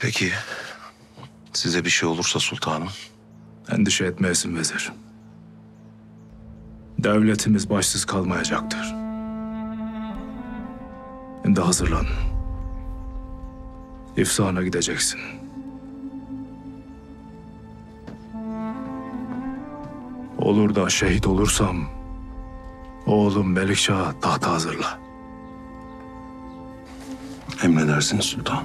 Peki size bir şey olursa sultanım? Endişe etmeyesin vezir. Devletimiz başsız kalmayacaktır. Şimdi hazırlan. İfsana gideceksin. Olur da şehit olursam oğlum Melikşah'ı tahta hazırla. Emredersiniz sultanım.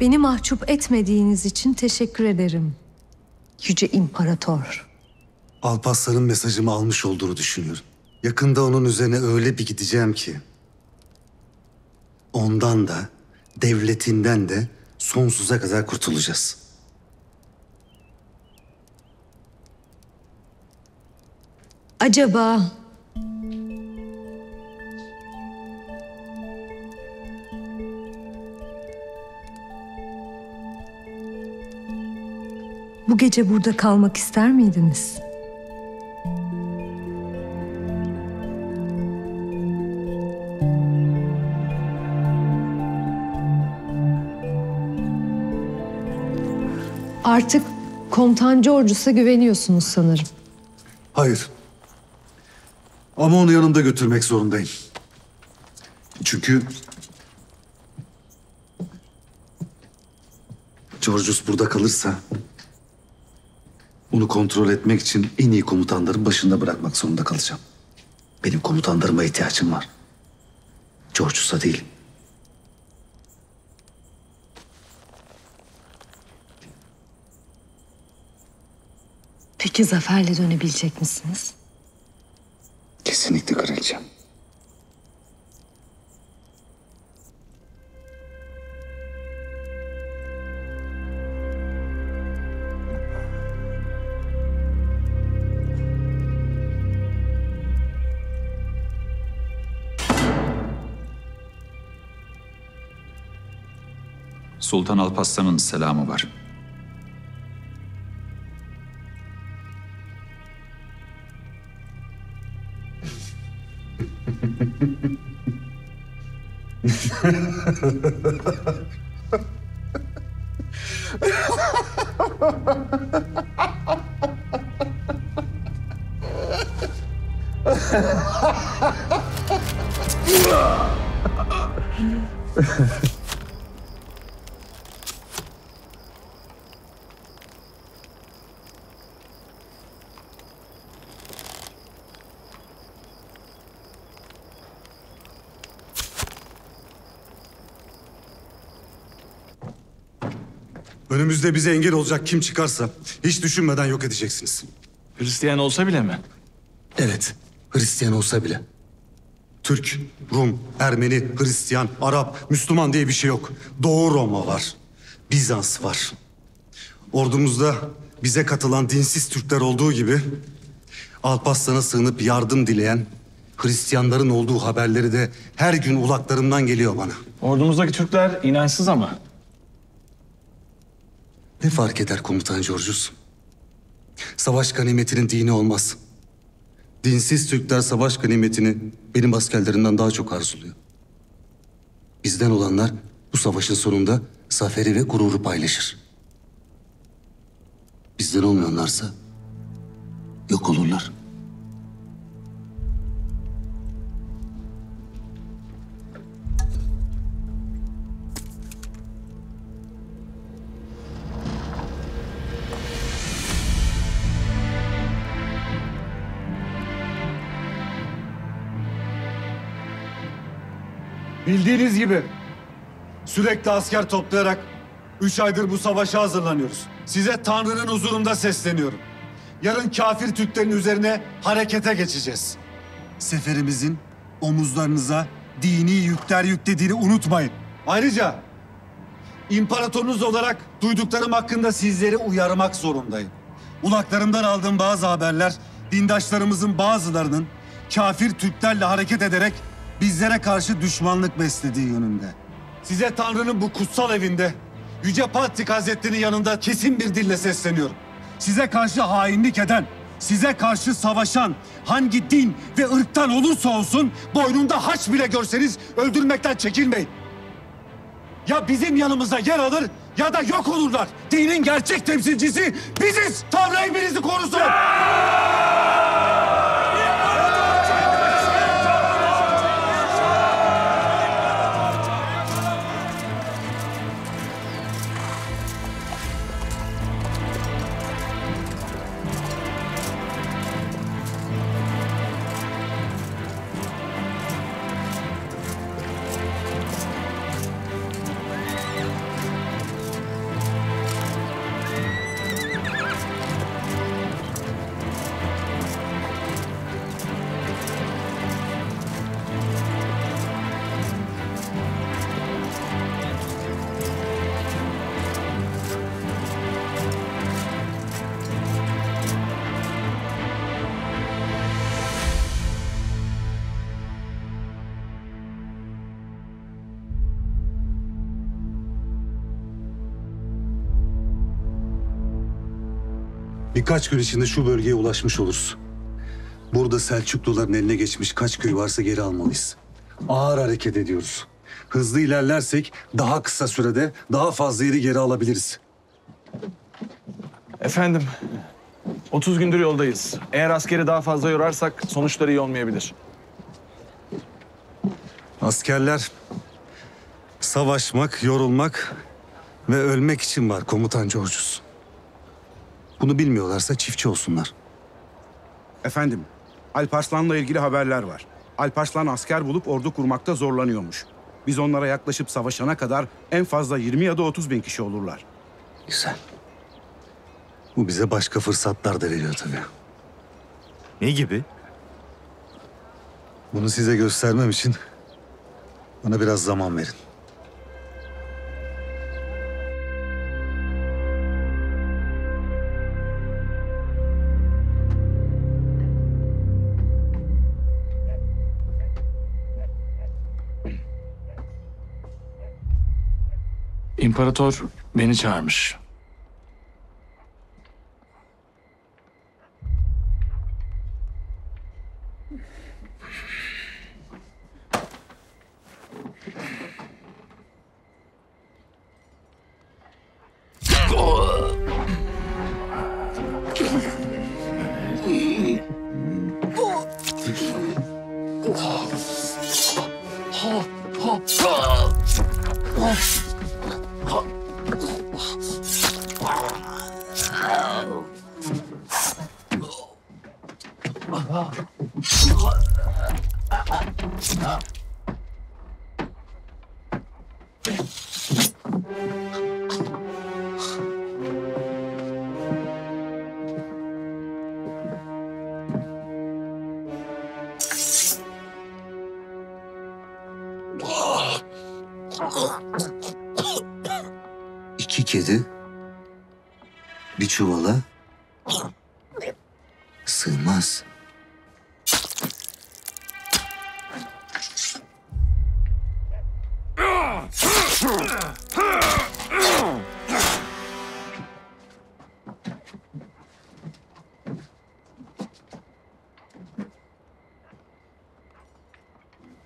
Beni mahcup etmediğiniz için teşekkür ederim, Yüce İmparator. Alparslan'ın mesajımı almış olduğunu düşünüyorum. Yakında onun üzerine öyle bir gideceğim ki... ondan da, devletinden de sonsuza kadar kurtulacağız. Acaba... bu gece burada kalmak ister miydiniz? Artık Komutan Georgius'a güveniyorsunuz sanırım. Hayır. Ama onu yanımda götürmek zorundayım. Çünkü... Georgius burada kalırsa... onu kontrol etmek için en iyi komutanların başında bırakmak zorunda kalacağım. Benim komutanlarıma ihtiyacım var. Georgius'a değil. Peki zaferle dönebilecek misiniz? Kesinlikle kraliçem. Sultan Alparslan'ın selamı var. Önümüzde bize engel olacak kim çıkarsa hiç düşünmeden yok edeceksiniz. Hristiyan olsa bile mi? Evet, Hristiyan olsa bile. Türk, Rum, Ermeni, Hristiyan, Arap, Müslüman diye bir şey yok. Doğu Roma var, Bizans var. Ordumuzda bize katılan dinsiz Türkler olduğu gibi... Alparslan'a sığınıp yardım dileyen Hristiyanların olduğu haberleri de her gün ulaklarımdan geliyor bana. Ordumuzdaki Türkler inançsız ama. Ne fark eder komutan Georgius? Savaş ganimetinin dini olmaz. Dinsiz Türkler savaş ganimetini benim askerlerimden daha çok arzuluyor. Bizden olanlar bu savaşın sonunda zaferi ve gururu paylaşır. Bizden olmayanlarsa yok olurlar. Bildiğiniz gibi sürekli asker toplayarak 3 aydır bu savaşa hazırlanıyoruz. Size Tanrı'nın huzurunda sesleniyorum. Yarın kafir Türklerin üzerine harekete geçeceğiz. Seferimizin omuzlarınıza dini yükler yüklediğini unutmayın. Ayrıca imparatorunuz olarak duyduklarım hakkında sizleri uyarmak zorundayım. Ulaklarımdan aldığım bazı haberler, dindaşlarımızın bazılarının kafir Türklerle hareket ederek bizlere karşı düşmanlık beslediği yönünde. Size Tanrı'nın bu kutsal evinde, Yüce Patrik Hazretleri'nin yanında kesin bir dille sesleniyorum. Size karşı hainlik eden, size karşı savaşan, hangi din ve ırktan olursa olsun boynunda haç bile görseniz öldürmekten çekinmeyin. Ya bizim yanımıza yer alır ya da yok olurlar. Dinin gerçek temsilcisi biziz. Tanrı birinizi korusun. Birkaç gün içinde şu bölgeye ulaşmış oluruz. Burada Selçukluların eline geçmiş kaç köy varsa geri almalıyız. Ağır hareket ediyoruz. Hızlı ilerlersek daha kısa sürede daha fazla yeri geri alabiliriz. Efendim, 30 gündür yoldayız. Eğer askeri daha fazla yorarsak sonuçları iyi olmayabilir. Askerler savaşmak, yorulmak ve ölmek için var komutan Georgius. Bunu bilmiyorlarsa çiftçi olsunlar. Efendim, Alparslan'la ilgili haberler var. Alparslan asker bulup ordu kurmakta zorlanıyormuş. Biz onlara yaklaşıp savaşana kadar en fazla 20 ya da 30 bin kişi olurlar. Güzel. Bu bize başka fırsatlar da veriyor tabii. Ne gibi? Bunu size göstermem için bana biraz zaman verin. İmparator beni çağırmış. İki kedi bir çuvala sığmaz.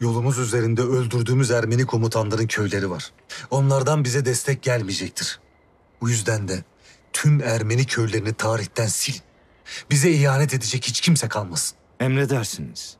Yolumuz üzerinde öldürdüğümüz Ermeni komutanların köyleri var. Onlardan bize destek gelmeyecektir. Bu yüzden de tüm Ermeni köylerini tarihten silin. Bize ihanet edecek hiç kimse kalmasın. Emredersiniz.